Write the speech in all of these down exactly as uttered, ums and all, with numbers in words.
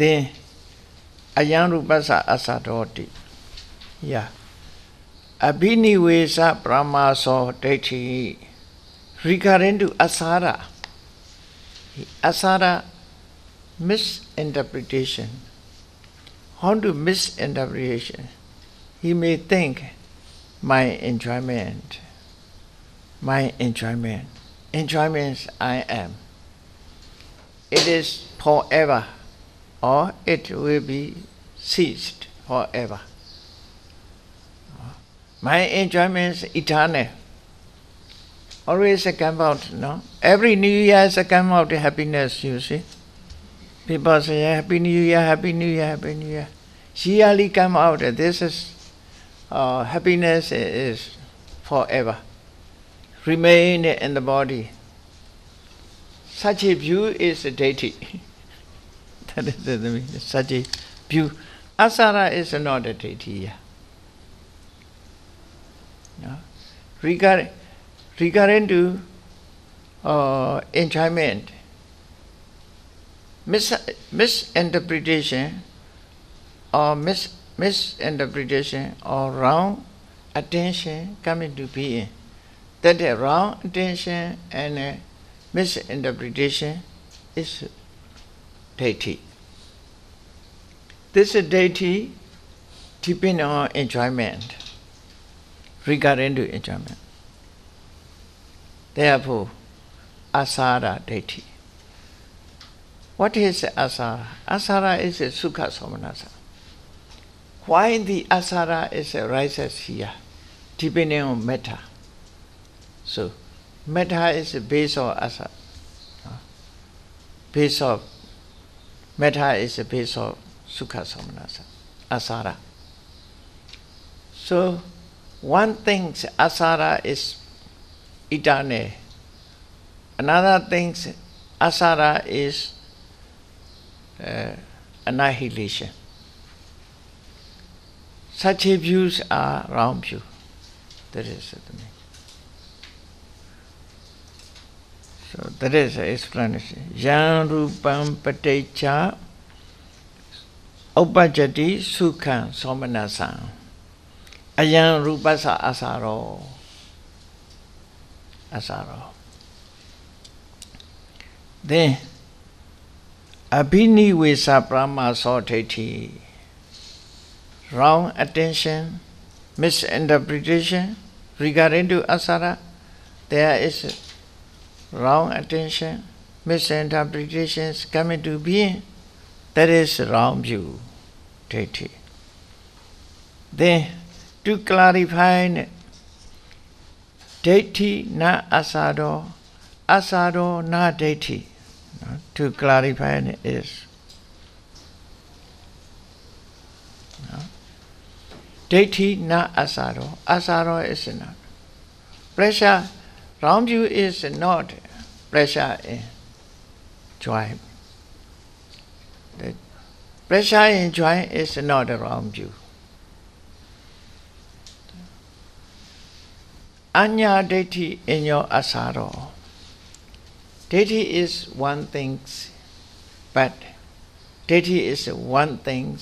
then Ayanrupasa asadoti. Yeah. Abhinivesa brahmaso dechi. Regarding to asara. Asara, misinterpretation. How to misinterpretation? He may think, my enjoyment, my enjoyment, enjoyment I am. It is forever, or it will be ceased forever. My enjoyment is eternal. Always I come out, no? Every New Year I come out to happiness, you see. People say, Happy New Year, Happy New Year, Happy New Year. Surely come out, this is, uh, happiness is forever. Remain in the body. Such a view is a deity. That is the meaning, such a view. Asara is not a deity. No? Regarding, regarding to uh, enjoyment, mis misinterpretation or mis misinterpretation or wrong attention come into being. That the wrong attention and uh, misinterpretation is deity. This deity depends on enjoyment, regarding to enjoyment. Therefore, asara deity. What is asara? Asara is a sukha somanasa. Why the asara is arises here? Depending on metta. So, metta is the base of asara. Base of metta is the base of sukha somanasa, asara. So, one thing asara is eternal. Another thing asara is uh, annihilation. Such views are wrong view. That is the meaning. So that is the explanation. Yan rupam patecha upajati sukha somanasam. Ayan rupasa asaro. Asaro. Then, abhinivesa brahmaso dethi. Wrong attention, misinterpretation regarding to asara. There is wrong attention, misinterpretations coming to being. That is wrong view, dethi. Then, to clarify, deity na asado, asado na deity. No? To clarify is no? Deity na asado, asado is not. Pressure, round you is not pressure in joy. The pressure in joy is not around you. Anya deity in your asaro. Deity is one thing, but deity is one thing,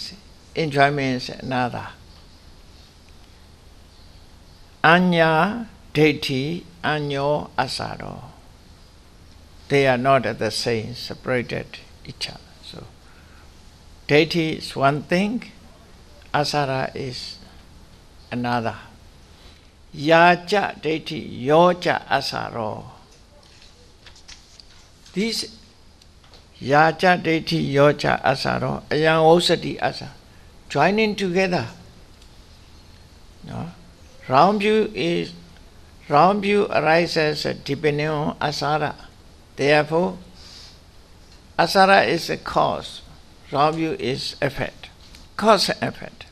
enjoyment is another. Anya deity and your asaro. They are not the same, separated each other. So, deity is one thing, asara is another. Yaja deity, yoja asaro. These yaja deity, yoja asaro, ayam osati asaro, joining together. No? Round view is, round view arises depending on asara. Therefore, asara is a cause, round view is effect. Cause and effect.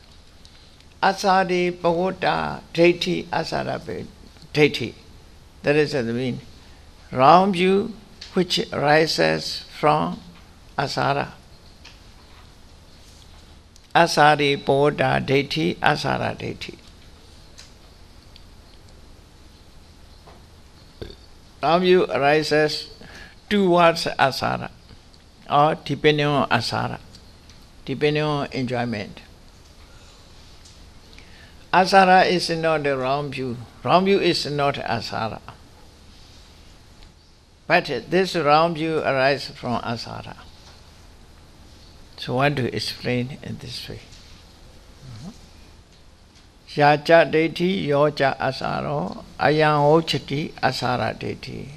Asari pagota deity asara deity. That is the meaning. Round view which rises from asara. Asari pagota deity asara deity. Round view rises towards asara or depending on asara. depending on enjoyment. Asara is not the wrong view. Wrong view is not asara. But this wrong view arises from asara. So I want to explain in this way. Yaja deity, yoja asaro, ayam ochati, asara deity.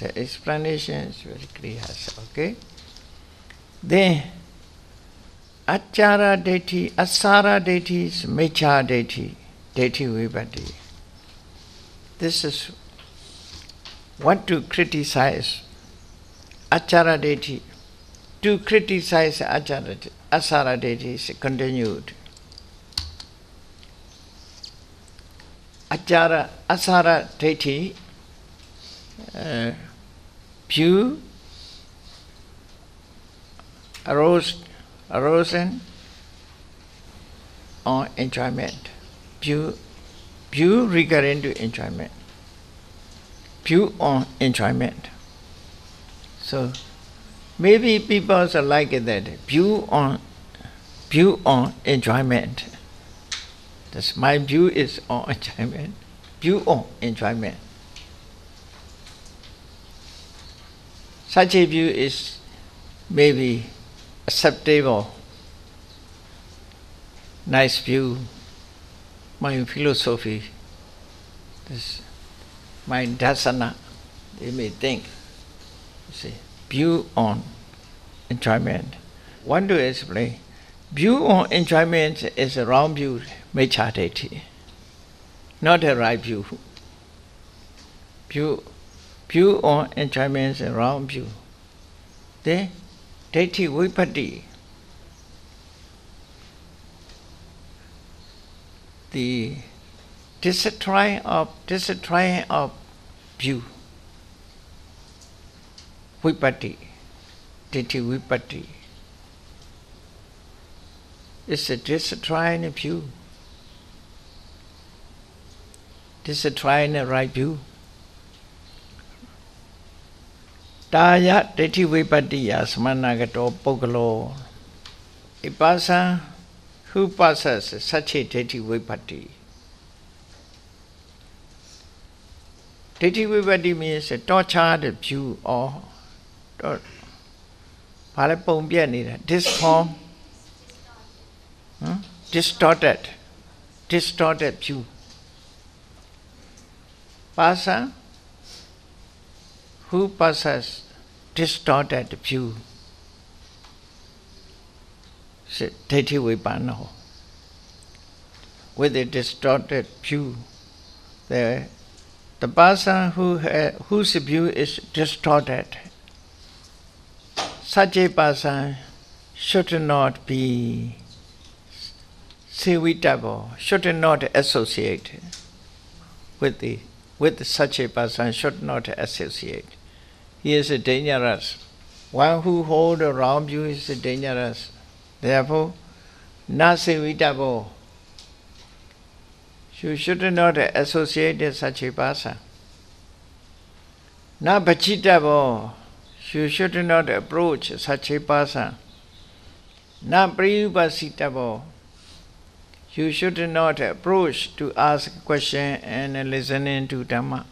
The explanation is very clear. Okay? Then, achara deity, asara deity is mecha deity, deity vibhati. This is what to criticize achara deity. To criticize achara, asara deity is continued. Achara, asara deity uh, view arose, arisen on enjoyment. View, view regarding to enjoyment. View on enjoyment. So maybe people also like that. View on, view on enjoyment. That's my view is on enjoyment. View on enjoyment. Such a view is maybe acceptable. Nice view. My philosophy. This my dasana. They may think. You see, view on enjoyment. One to explain. View on enjoyment is a wrong view, mecha deity, not a right view. View, view on enjoyment is a wrong view. Then, deity vipatti, the destroying of destroying of view, vipatti, deity vipatti. It's a destroying view. Destroying right view. Daya deity vipattiya samanagato pogalo. A person who passes such a deity vipatti. Deity vipatti means a tortured view or this form. Hmm? Distorted, distorted view. Person who passes distorted view, deity vipannō. With a distorted view, the the person who uh, whose view is distorted, such a person should not be Sevitable, should not associate with the with such a person, should not associate. He is dangerous. One who holds a wrong view is dangerous. Therefore, not sevitable. You should not associate with such a person. Not bhajitable. You should not approach such a person. Not priyupasitable. You should not approach to ask question and listening to Dhamma.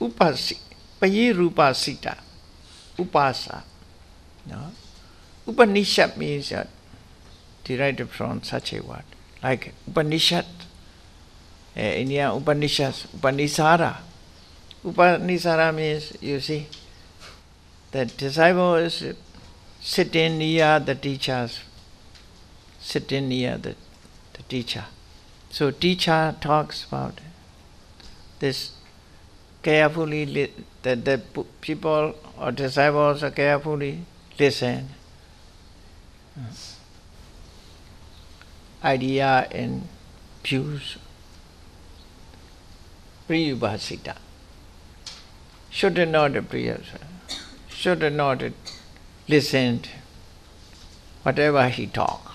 Upasi, payirupasita, upasa. No? Upanishad means uh, derived from such a word. Like Upanishad, uh, India Upanishads, Upanisara. Upanisara means, you see, the disciple is uh, sitting near the teachers, sitting near the, the teacher. So teacher talks about this carefully, li that the people or disciples carefully listen. Yes. Idea and views. Priyubhasita. Should not priyubhasita. Should not listened, whatever he talk.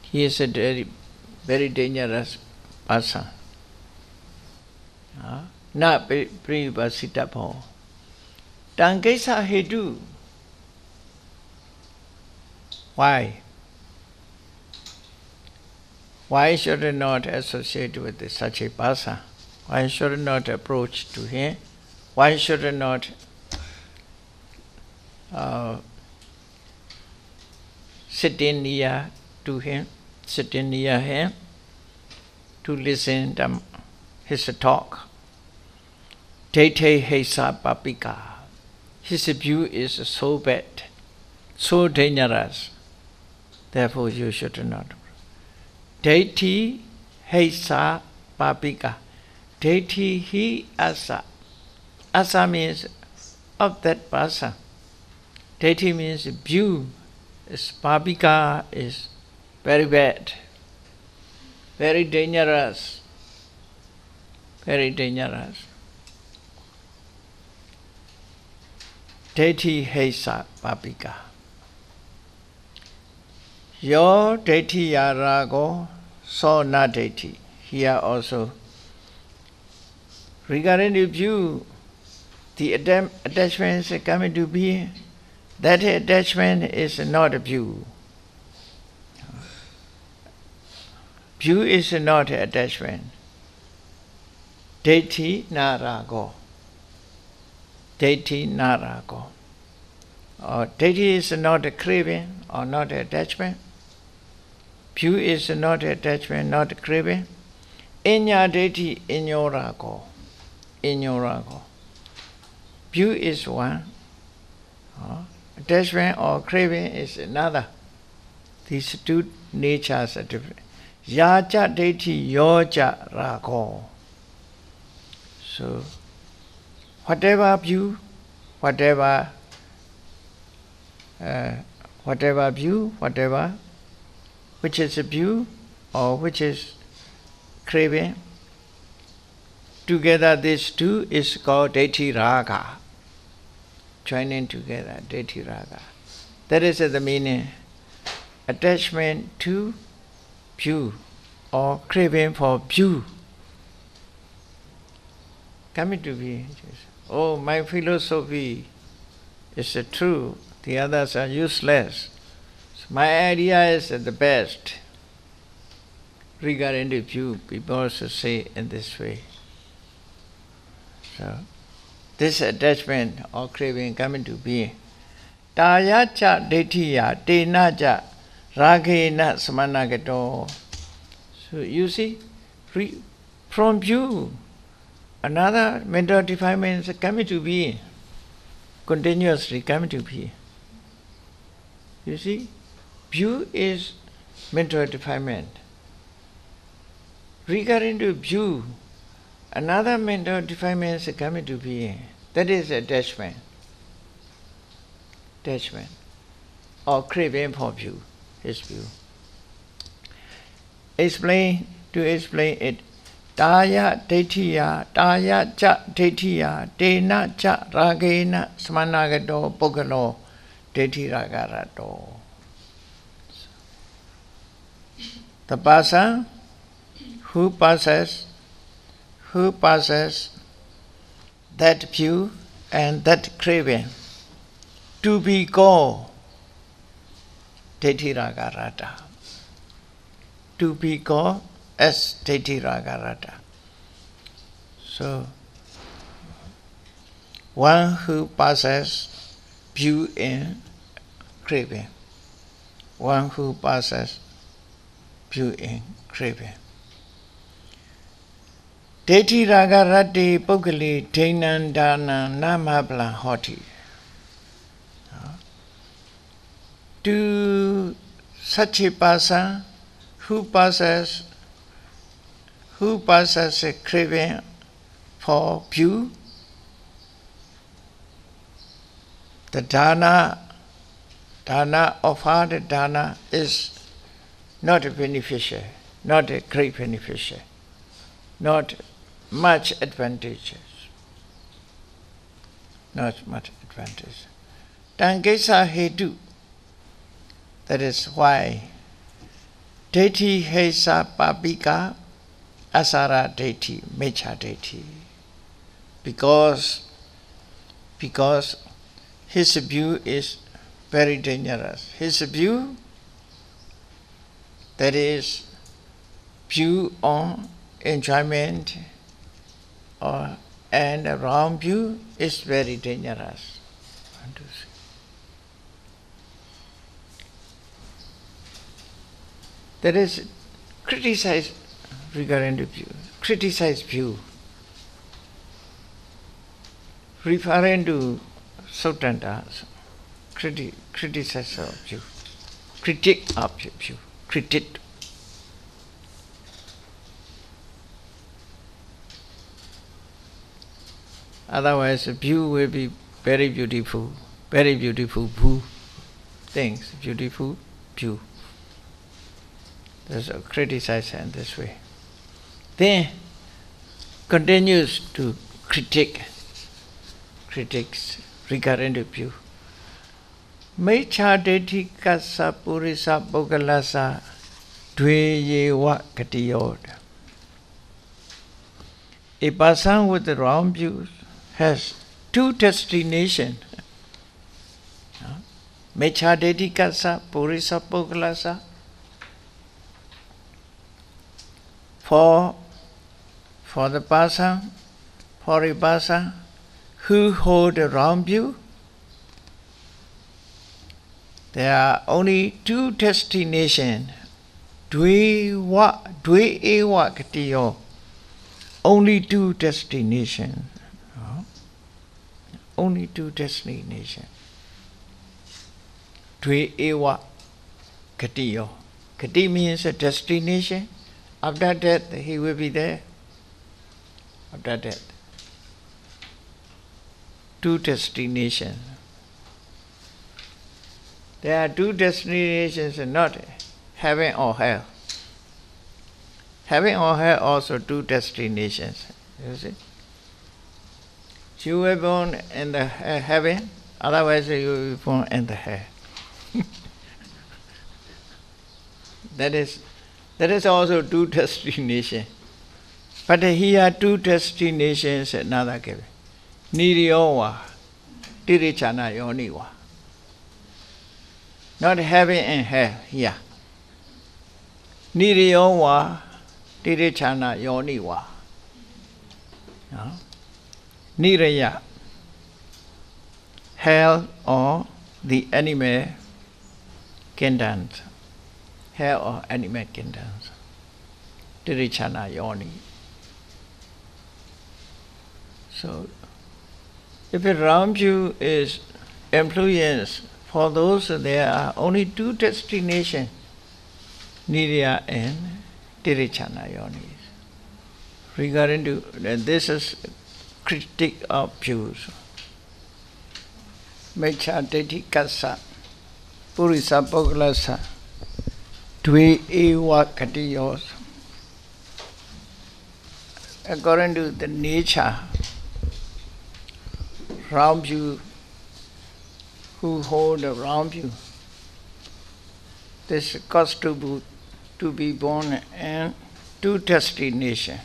He is a very, very dangerous person. Not priyubhasitabo. Tangesahedu, Why? Why should I not associate with such a person? Why should I not approach to him? Why should I not uh, sit in near to him, sit in near him to listen to his talk? Tete hesa papika. His view is so bad, so dangerous. Therefore, you should not. Deity hesa papika. Deity he asa. Asa means of that person. Deity means view. Papika is very bad, very dangerous, very dangerous. Deity hesa papika. Yo deity yarago so na deity. Here also, regarding the view, the attachments coming to be, that attachment is not a view. View is not attachment. Deity narago. Deity narago. Or deity is not a craving or not attachment. View is not attachment, not craving. Inya deity ignorago. Ignorago. View is one. Uh, attachment or craving is another. These two natures are different. Yaja deity yoja rago. So, whatever view, whatever, uh, whatever view, whatever, which is a view or which is craving, together these two is called deity raga. Joining together, deity raga. That is the meaning. Attachment to view or craving for view. Coming to be, oh, my philosophy is true, the others are useless. So my idea is the best. Regarding the view, people also say in this way. So, this attachment or craving coming to being. Tayacha detiya tenaja raghena samanagato. So you see, from view, another mental defilement is coming to being, continuously coming to being. You see, view is mental defilement. Regarding to view, another mental defilement is coming to being. That is attachment. Attachment. Or craving for view. His view. Explain, to explain it. Daya detiya, daya cha detiya, dena cha ragena smanagato bogalo, deti ragarato. The person who passes who passes that view and that craving to be called deity raga rata, to be called as deity raga rata. So, one who passes view and craving, one who passes view and craving. Deity raga rati pukali deinandana namabla hoti. To such a person who passes, who passes a craving for view, the dana, dana offered dana is not a beneficial, not a great beneficial, not much advantages, not much advantage. Tangesa hedu. That is why deity hesa papika asara deity mecha deity. Because because his view is very dangerous. His view that is view on enjoyment or and a wrong view is very dangerous. That is criticized regarding the view, criticized view, referring to certain tasks, criti criticize of view, critique of view, critique. Otherwise, the view will be very beautiful, very beautiful view, things, beautiful view. There's a criticism in this way. Then continues to critique, critics regarding the view. Mecha dedikasa purisa bogalasa dweye wa katiyoda. A person with the wrong views has two destinations. Mecha dedikasa purisa bogalasa. For, for the person, for a person who hold a wrong view, there are only two destinations, dwe-e-wa-kati-yo, only two destinations, only two destinations, dwe-e-wa-kati-yo. Kati means a destination. After death, he will be there. After death. Two destinations. There are two destinations, not heaven or hell. Heaven or hell also two destinations. You see? You were born in the heaven, otherwise you will be born in the hell. That is That is also two destinations. But here are two destinations another given. Niryowa, Tirichana Yoniwa. Not heaven and hell here. Niryowa, Tirichana Yoniwa. No? Niraya. Hell or the animal kingdom. Hell or animal kingdoms, Tirichana Yoni. So, if a wrong view is influenced, for those there are only two destinations, Nirya and Tirichana Yoni. Regarding to this is critique of views. Mecha Dedikasa, Purisa Bhoglasa. According to the nature, wrong view, who hold a wrong view, this cause to, to be born in two destinations.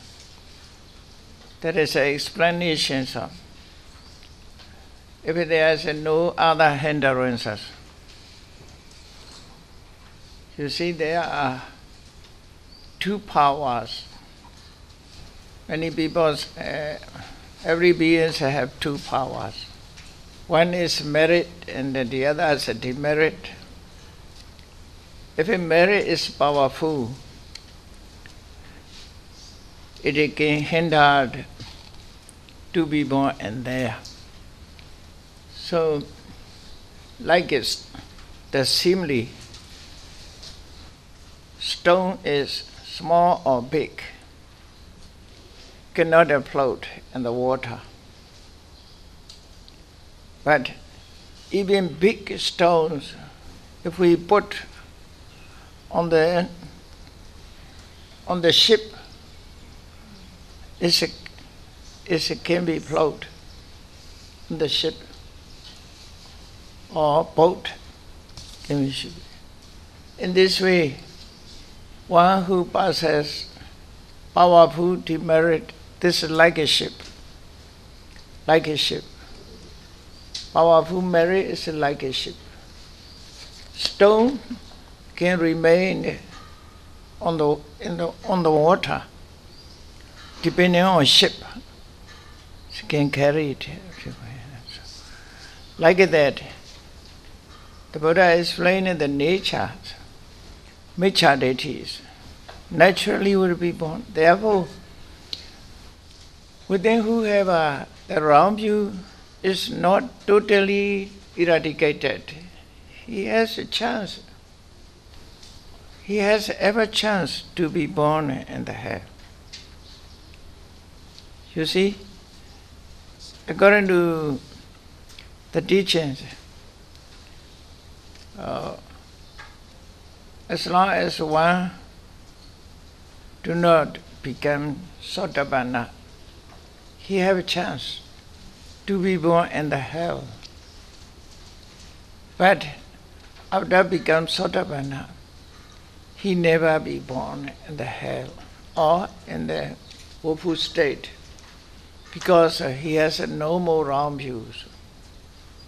There is an explanation of if there is no other hindrances. You see, there are two powers. Many people, uh, every being have two powers. One is merit and the other is a demerit. If a merit is powerful, it can hinder to be born and there. So, like it's the simile. Stone is small or big, cannot float in the water. But even big stones, if we put on the on the ship, it's a, it's a, can be float in the ship or boat. Can be in this way. One who possesses powerful demerit, this is like a ship, like a ship. Powerful merit is like a ship. Stone can remain on the, in the, on the water, depending on ship, she can carry it. Like that, the Buddha explained the nature, Micha deities, naturally will be born. Therefore, within whoever around you is not totally eradicated, he has a chance. He has every chance to be born in the hell. You see, according to the teachings, uh, as long as one do not become Sotapanna, he have a chance to be born in the hell. But after become Sotapanna, he never be born in the hell or in the woeful state, because he has no more wrong views.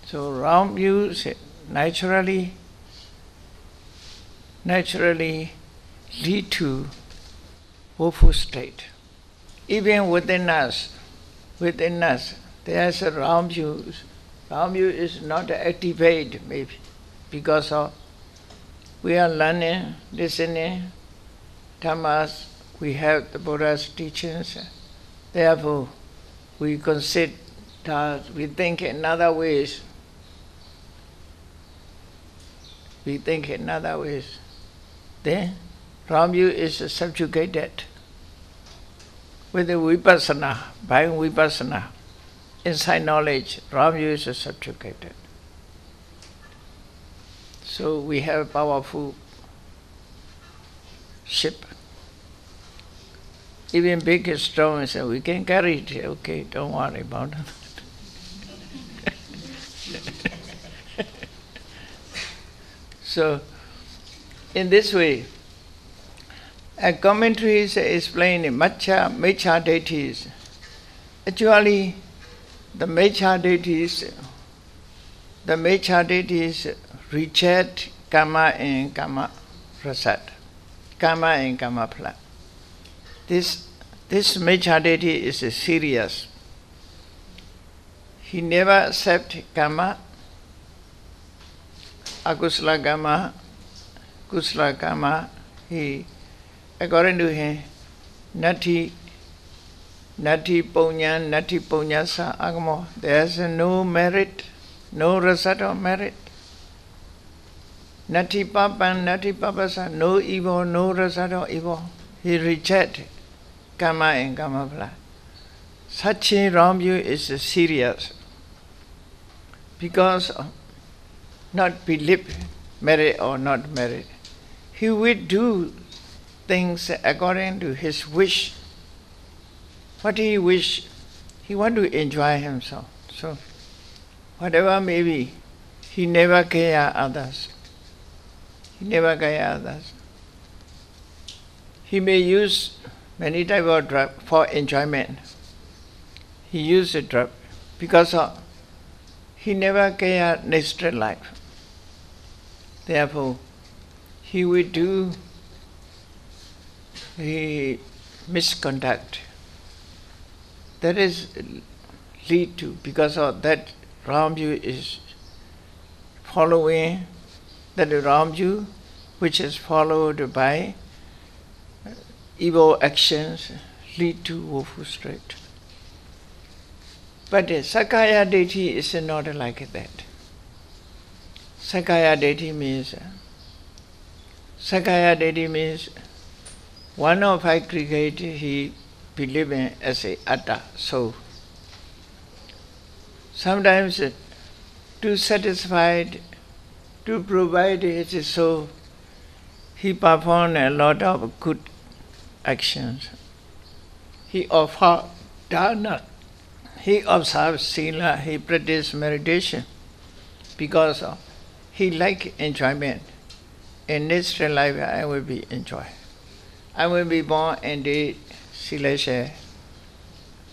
So wrong views naturally, naturally lead to woeful state. Even within us, within us, there is a wrong views. Wrong view is not activated, maybe because of we are learning, listening, dhammas, we have the Buddha's teachings. Therefore, we consider, we think in other ways. We think in other ways. Then, wrong view is subjugated with the vipassana, by vipassana, inside knowledge, wrong view is subjugated. So we have a powerful ship. Even big and strong, so we can carry it. Okay, don't worry about it. So, in this way, a commentary is explaining Micha, Micha deities. Actually, the Micha deities, the Micha deities reject Kama and Kama Prasad, Kama and Kama Plat. This, this Micha deity is serious. He never accepts Kama, Akusala Kama, Kusala Kama. He, according to him, Nati, Nati Ponyan, Nati Ponyasa Agamo. There is no merit, no result of merit. Nati Papan, Nati Papasa, no evil, no result of evil. He rejects Kama and Kama Phala. Such a wrong view is serious because not believe merit or not merit. He will do things according to his wish. What he wish, he want to enjoy himself. So whatever may be, he never care others. He never care others. He may use many types of drugs for enjoyment. He used a drug because of he never care next life. Therefore, he will do he misconduct. That is lead to, because of that wrong view is following that wrong view, which is followed by evil actions, lead to woeful state. But uh, Sakaya deity is not like that. Sakaya deity means, uh, Sakaya deity means one of five aggregate he believes in as a atta, so. Sometimes uh, to satisfy, to provide his soul, he performs a lot of good actions. He offers dana, he observes sila, he practices meditation because of, he likes enjoyment. In this life, I will be enjoyed. I will be born in the celestial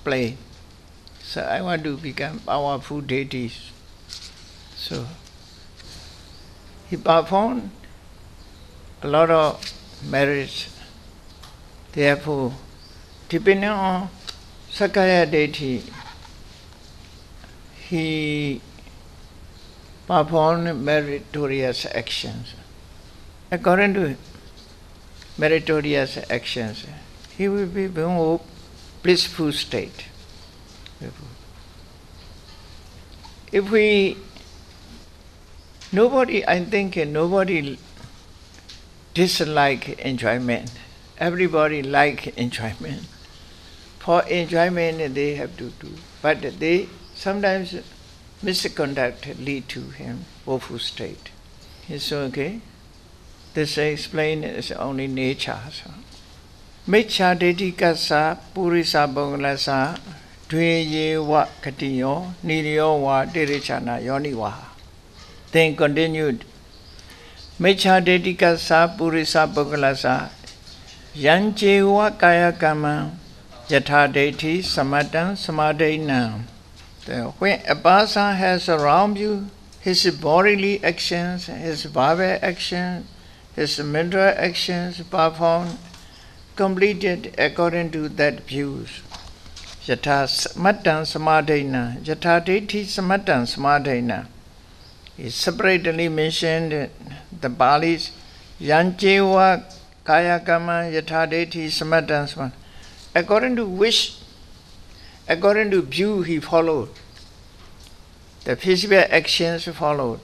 plane. So I want to become powerful deities. So he performed a lot of merits. Therefore, depending on Sakaya deity, he performed meritorious actions. According to meritorious actions, he will be in a blissful state. If we, nobody, I think nobody dislike enjoyment. Everybody like enjoyment. For enjoyment they have to do, but they sometimes misconduct lead to him woeful state. It's okay. This explain is only nature. Micca dedicasa purisa bonglasa dweye wa katiyo niriyo wa dirichana yoni wa. Then continued. Micca dedicasa purisa bonglasa yanche wa kaya kama yatha deity samadhan samadhainam. When a person has around you, his bodily actions, his verbal actions, his mental actions performed, completed according to that views. Yatha samattan samadhaina, yatha deiti samattan samadhaina. It's separately mentioned the Pali's yancheva kayakama yatha deiti samattan samadhaina. According to which, according to view he followed, the physical actions followed.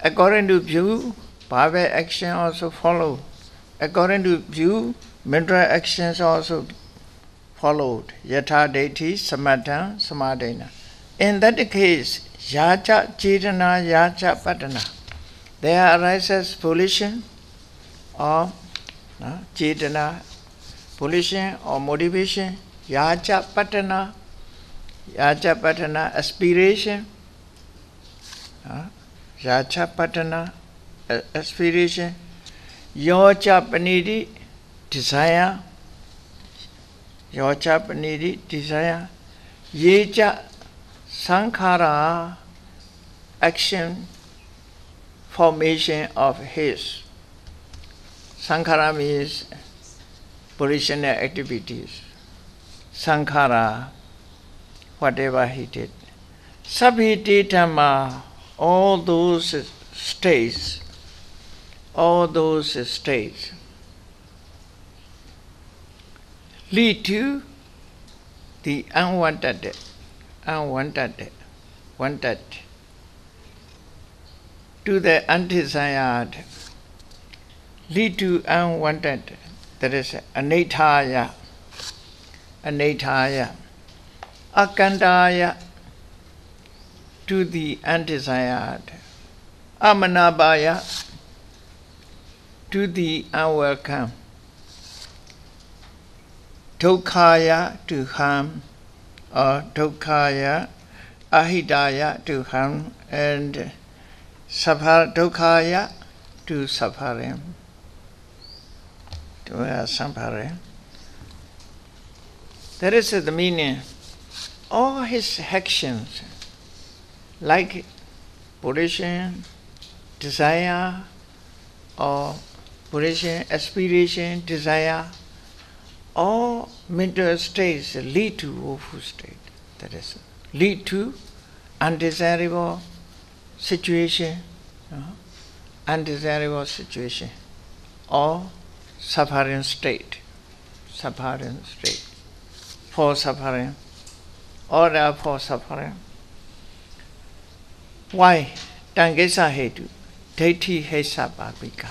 According to view, bhava action also followed. According to view, mental actions also followed. Yatha deiti samatha samadhaina. In that case, yacha chidana yacha patana. There arises pollution or no, chidana, pollution or motivation. Yacha patana, yacha patana, aspiration, uh, yacha patana, uh, aspiration, yocha panidi, desire, yocha panidi, desire, yecha sankhara, action, formation of his. Sankhara means volitional activities. Sankhara, whatever he did. Sabhiditama, all those states, all those states lead to the unwanted, unwanted, wanted, to the undesired, lead to unwanted, that is anathaya. Anathaya, akandaya, to the undesired, amanabaya, to the unwelcome, dukkaya, to harm, or dukkaya, ahidaya, to harm, and suffer, dukkaya, to suffering, to uh, suffering. That is the meaning. All his actions, like pollution, desire, or pollution, aspiration, desire, all mental states lead to woeful state. That is, lead to undesirable situation, uh, undesirable situation, or suffering state, suffering state. For suffering, order for suffering. Why? Tangesa hetu, deity hesa bhavika.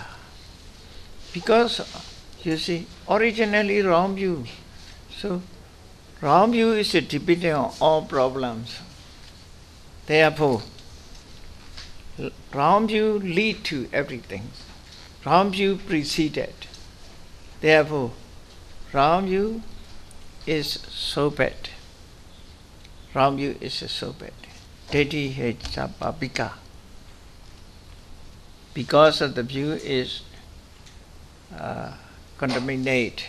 Because, you see, originally wrong view. So, wrong view is dependent on all problems. Therefore, wrong view lead to everything. Wrong view preceded. Therefore, wrong view is so bad. Wrong view is so bad. Deity hesa bhavika. Because of the view is uh, contaminated.